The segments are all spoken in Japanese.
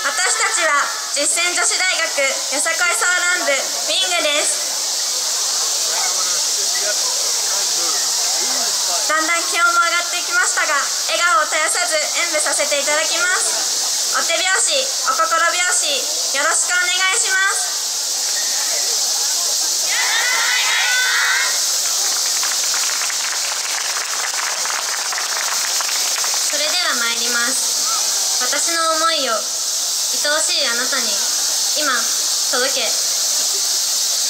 私たちは実践女子大学よさこいソーラン部 Wing です。だんだん気温も上がってきましたが、笑顔を絶やさず演舞させていただきます。お手拍子、お心拍子、よろしくお願いします。それでは参ります。私の思いを愛おしいあなたに今届け。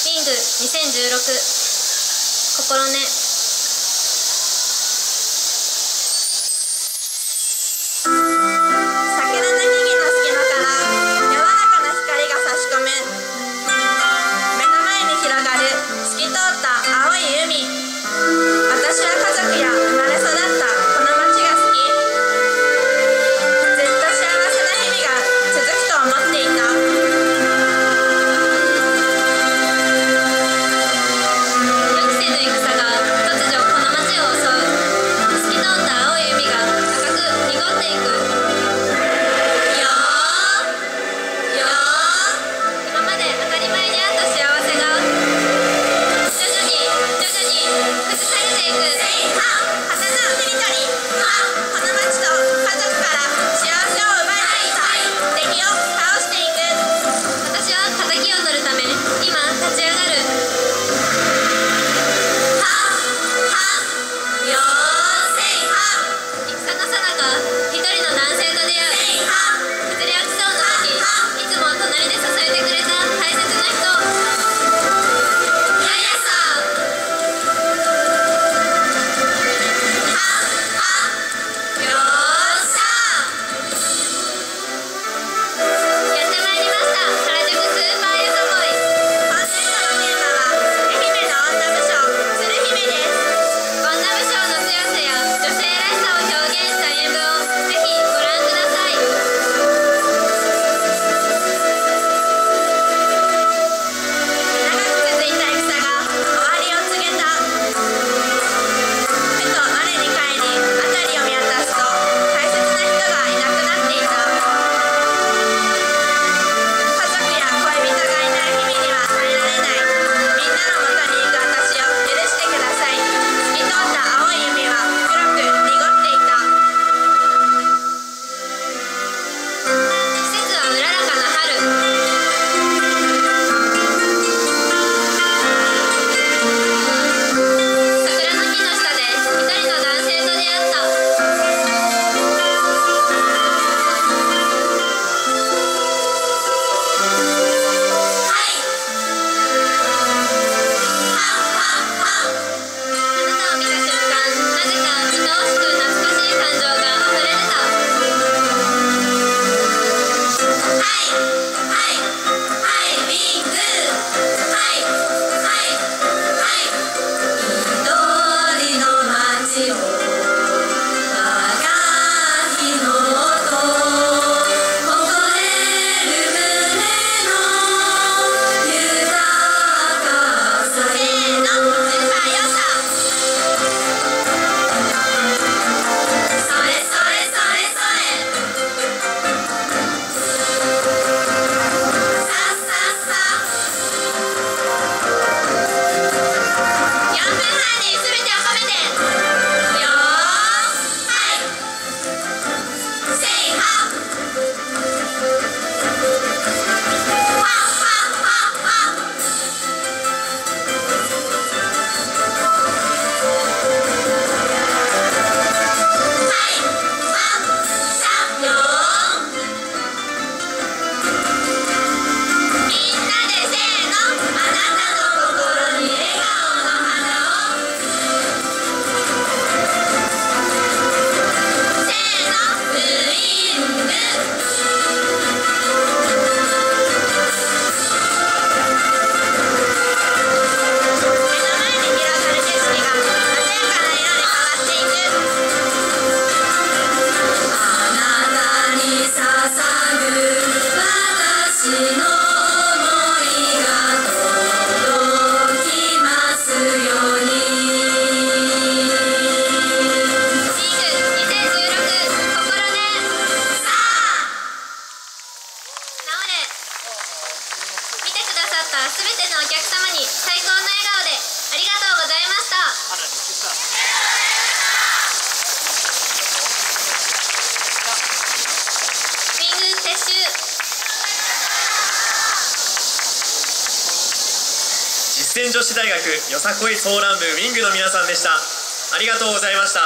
Wing2016 心根。から全てのお客様に最高の笑顔でありがとうございました。実践女子大学よさこいソーラン部WINGの皆さんでした。ありがとうございました。